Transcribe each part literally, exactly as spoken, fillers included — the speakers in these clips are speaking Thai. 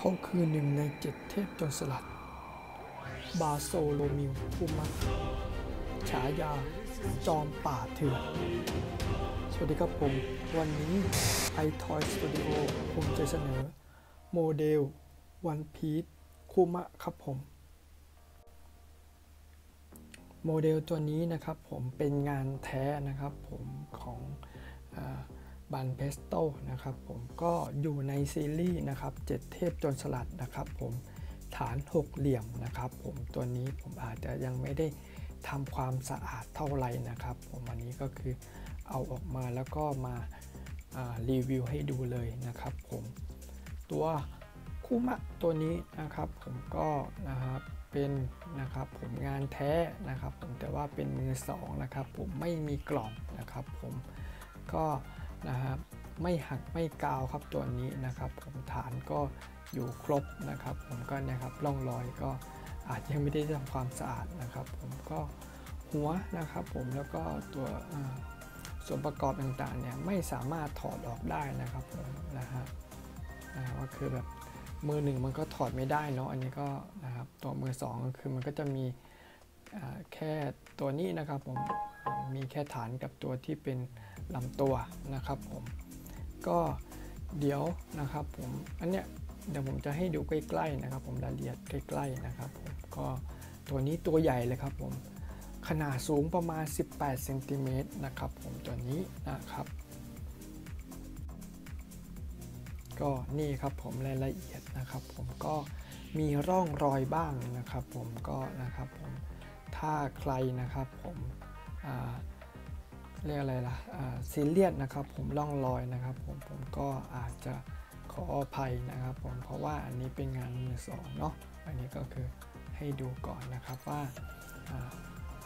เขาคือหนึ่งในเจ็ดเทพโจรสลัดบาโซโลมิวผู้มักฉายาจอมป่าเถื่อนสวัสดีครับผมวันนี้ไอทอยสตูดิโอผมจะเสนอโมเดลวันพีซคุมะครับผมโมเดลตัวนี้นะครับผมเป็นงานแท้นะครับผมของบันเพสโตนะครับผมก็อยู่ในซีรีส์นะครับเจ็ดเทพโจรสลัดนะครับผมฐานหกเหลี่ยมนะครับผมตัวนี้ผมอาจจะยังไม่ได้ทำความสะอาดเท่าไหร่นะครับผมอันนี้ก็คือเอาออกมาแล้วก็มารีวิวให้ดูเลยนะครับผมตัวคุมะตัวนี้นะครับผมก็นะครับเป็นนะครับผมงานแท้นะครับผมแต่ว่าเป็นมือสองนะครับผมไม่มีกล่องนะครับผมก็นะครับไม่หักไม่กาวครับตัวนี้นะครับผมฐานก็อยู่ครบนะครับผมก็นะครับร่องรอยก็อาจจะยังไม่ได้ทำความสะอาดนะครับผมก็หัวนะครับผมแล้วก็ตัวส่วนประกอบต่างๆเนี่ยไม่สามารถถอดออกได้นะครับผมนะฮะก็คือแบบมือหนึ่งมันก็ถอดไม่ได้เนาะอันนี้ก็นะครับตัวมือสองก็คือมันก็จะมีแค่ตัวนี้นะครับผมมีแค่ฐานกับตัวที่เป็นลำตัวนะครับผมก็เดี๋ยวนะครับผมอันเนี้ยเดี๋ยวผมจะให้ดูใกล้ๆนะครับผมรายละเอียดใกล้ๆนะครับผมก็ตัวนี้ตัวใหญ่เลยครับผมขนาดสูงประมาณสิบแปดเซนติเมตรนะครับผมตัวนี้นะครับก็นี่ครับผมรายละเอียดนะครับผมก็มีร่องรอยบ้างนะครับผมก็นะครับผมถ้าใครนะครับผมเรียกอะไรล่ะซีเรียสนะครับผมร่องรอยนะครับผมผมก็อาจจะขออภัยนะครับผมเพราะว่าอันนี้เป็นงานมือสองเนาะอันนี้ก็คือให้ดูก่อนนะครับว่า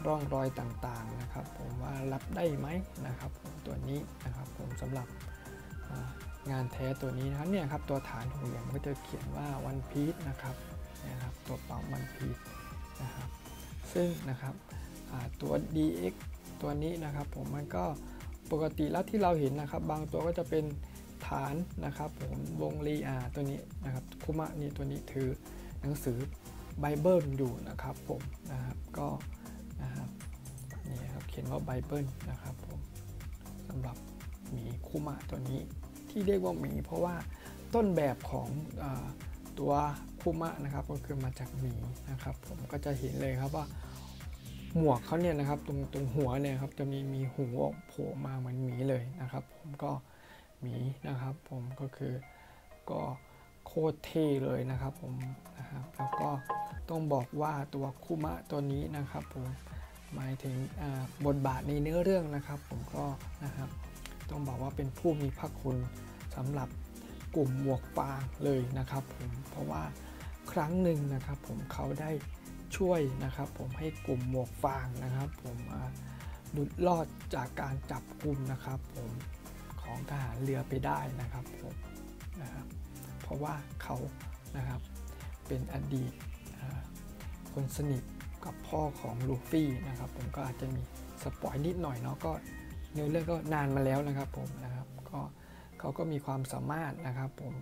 ร่องรอยต่างๆนะครับผมว่ารับได้ไหมนะครับผมตัวนี้นะครับผมสำหรับงานแท้ตัวนี้นะครับเนี่ยครับตัวฐานของเหลี่ยมก็จะเขียนว่าวันพีซนะครับนะครับตัวเป่าวันพีซนะครับซึ่งนะครับตัว ดี เอ็กซ์ ตัวนี้นะครับผมมันก็ปกติแล้วที่เราเห็นนะครับบางตัวก็จะเป็นฐานนะครับผมวงรีอาตัวนี้นะครับคุมะนี่ตัวนี้ถือหนังสือไบเบิลอยู่นะครับผมนะครับก็นะครับนี่ครับเขียนว่าไบเบิลนะครับผมสำหรับหมีคุมะตัวนี้ที่เรียกว่าหมีเพราะว่าต้นแบบของอตัวคุมะนะครับก็คือมาจากหมีนะครับผมก็จะเห็นเลยครับว่าหมวกเขาเนี่ยนะครับตรงตรงหัวเนี่ยครับจะมีมีหูโผล่มาเหมือนหมีเลยนะครับผมก็หมีนะครับผมก็คือก็โคตรเท่เลยนะครับผมนะครับแล้วก็ต้องบอกว่าตัวคุมะตัวนี้นะครับผมหมายถึงบทบาทในเนื้อเรื่องนะครับผมก็นะครับต้องบอกว่าเป็นผู้มีพระคุณสำหรับกลุ่มหมวกฟางเลยนะครับผมเพราะว่าครั้งหนึ่งนะครับผมเขาได้ช่วยนะครับผมให้กลุ่มหมวกฟางนะครับผมหลุดรอดจากการจับกุมนะครับผมของทหารเรือไปได้นะครับผมนะครับเพราะว่าเขานะครับเป็นอดีตคนสนิทกับพ่อของลูฟี่นะครับผมก็อาจจะมีสปอยนิดหน่อยเนาะก็เนื้อเรื่องก็นานมาแล้วนะครับผมนะครับก็เขาก็มีความสามารถนะครับผม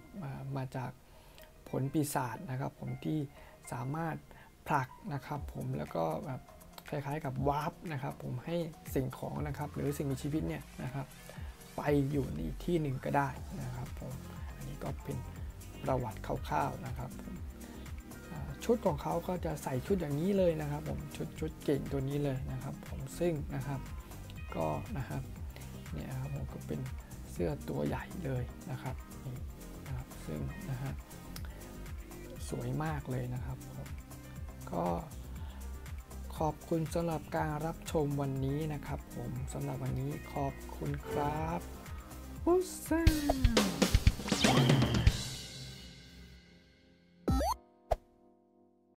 มาจากผลปีศาจนะครับผมที่สามารถผลักนะครับผมแล้วก็แบบคล้ายๆกับวาร์ปนะครับผมให้สิ่งของนะครับหรือสิ่งมีชีวิตเนี่ยนะครับไปอยู่ในที่หนึ่งก็ได้นะครับผมอันนี้ก็เป็นประวัติคร่าวๆนะครับผมชุดของเขาก็จะใส่ชุดอย่างนี้เลยนะครับผมชุดชุดเก่งตัวนี้เลยนะครับผมซึ่งนะครับก็นะครับเนี่ยครับผมก็เป็นเสื้อตัวใหญ่เลยนะครับนี่นะครับซึ่งนะฮะสวยมากเลยนะครับผมก็ขอบคุณสำหรับการรับชมวันนี้นะครับผมสำหรับวันนี้ขอบคุณครับ